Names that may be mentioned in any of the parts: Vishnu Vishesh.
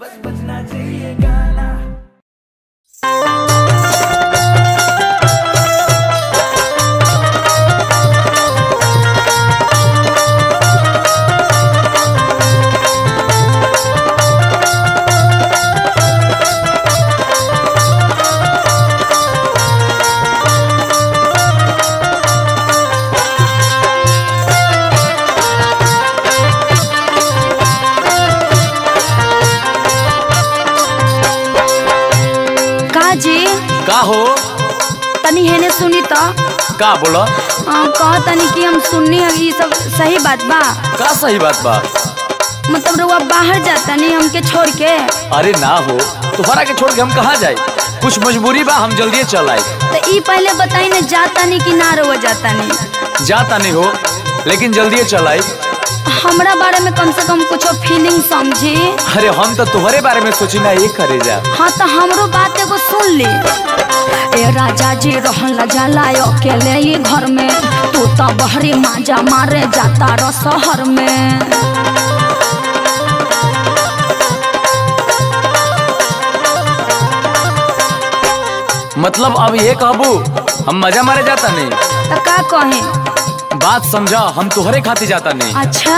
बस बजना चाहिए गाना। तनी हेने सुनी तो का बोला तनी कि हम सुननी है ये सब सही बात बा। का सही बात बा मतलब रुआ बाहर जाता नहीं हमके छोड़ के। अरे ना हो तुम्हारा के छोड़ के हम कहाँ जाए, कुछ मजबूरी बा हम जल्दी चल आए। तो ये पहले बताई ना जाता नहीं कि ना रुआ जाता नहीं। जाता नहीं हो लेकिन जल्दी चल आए। हमरा बारे में कम से कम कुछ फीलिंग समझी। अरे हम तो तुम्हारे बारे में सोची ना ये करे जा। हाँ तो हमरो बात एगो सुन ली। ए राजा जी रहन न जाला अकेले ये घर में, तू तो बहरी मांझा मारे जाता रो शहर में। मतलब अब ये कहबू हम मजा मारे जाता नहीं तो का कहें? बात समझा, हम तोहरे खातिर जाता नहीं। अच्छा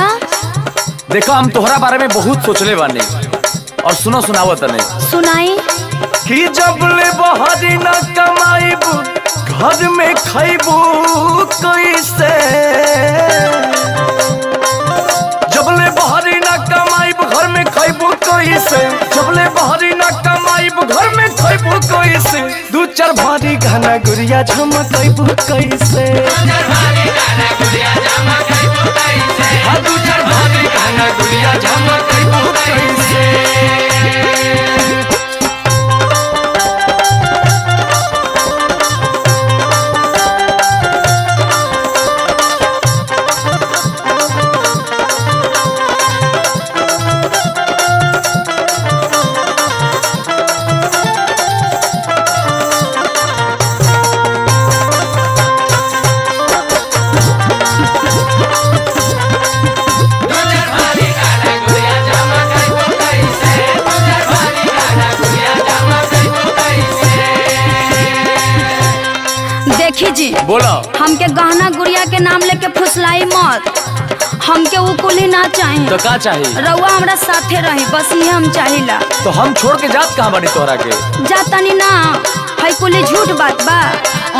देखा हम तोहरा बारे में बहुत सोचले बानी और सुनो सुनावो तने सुनाई कि जब ले बहरी न कमाईबू घर में खाईबू कैसे, जब ले बहरी न कमाईबू घर में खाईबू कैसे, जब ले बहरी न कमाईबू घर में खाईबू कैसे, दू चार भारी घाना गुरिया झमकैबू कैसे। जी बोला हमके गहना गुड़िया के नाम लेके फुसलाई मत, हमके वो कुली ना चाहिए। तो का चाहिए? रउआ हमरा साथे रही बस ये हम चाहिला। तो हम छोड़ के जात कहाँ बानी तोहरा के? जातानी ना है कुली झूठ बात बा।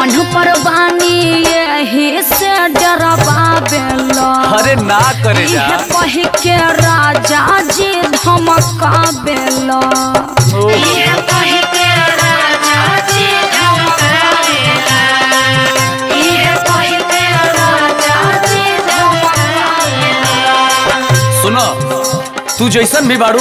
ओन्हु पर बानी यही से डरवा बेला। अरे ना करे जा कही के राजा जी धमका बेला। तू जैसन भी बाड़ू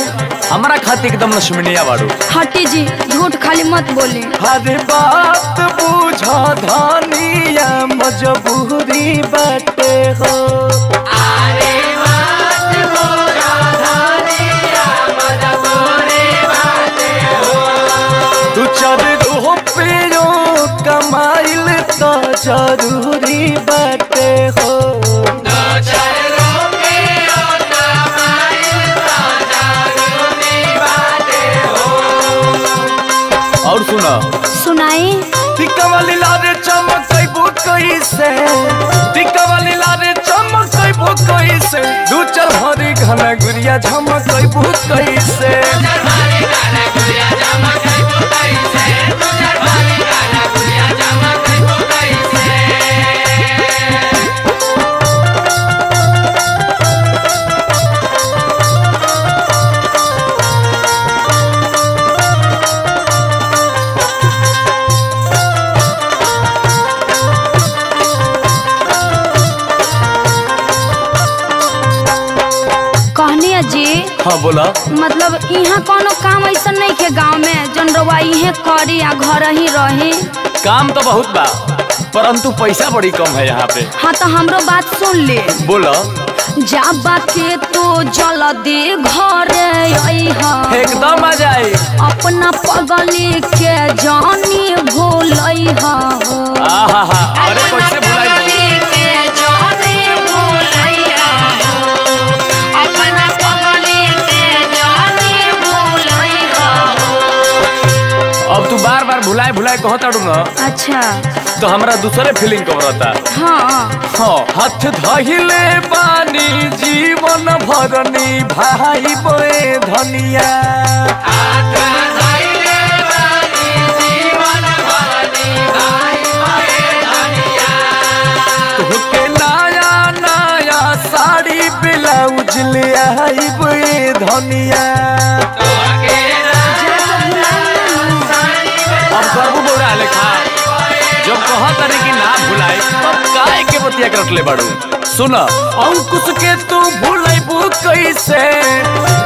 हमारा खाते एकदम लक्ष्मणिया बाड़ू। हटी जी झूठ खाली मत बोले। अरे बात बुझा धानिया मजबूरी बाटे हो। अरे बात बुझा धानिया मजबूरी बाटे हो। तू चार दो पियो कमाइल तो जरूरी बाटे हो। और सुना सुनाई टिका वाली लारे चमकैबू कैसे, टिका वाली लारे चमकैबू कैसे, दू चार भारी घना गुरिया झमकैबू कैसे। हाँ बोला मतलब यहाँ कोनो काम ऐसा नहीं के गाँव में जन रवा इहे करी या घर ही रही। काम तो बहुत बा परंतु पैसा बड़ी कम है यहाँ पे। हाँ तो हमरो बात सुन ले। बोला जाबा के तो जल्दी घर एकदम आ जाए, अपना पगली के जानी भूल हो। अरे कैसे भूल भुलाए भुलाए कहता ना। अच्छा तो हमरा दूसरे फीलिंग को रहता। हाँ हाँ हाथ धहिले पानी जीवन भरनी भाई बोए धनिया धनिया जो कहत कि ना भुलाए काय के बतिया के रखले बाड़ू। सुन और कुछ के तू भूलबू कैसे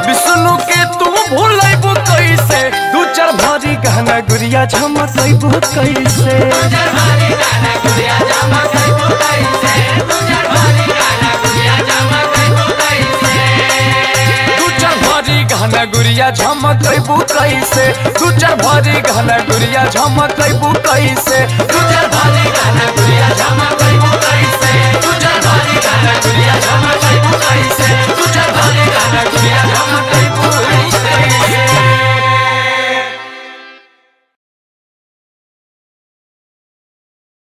विष्णु के तू भूलबू कैसे दू चार भारी गहना गुड़िया झमक कैसे गुड़िया झमक कैसे दू चार भरी घना गुड़िया झमक कैसे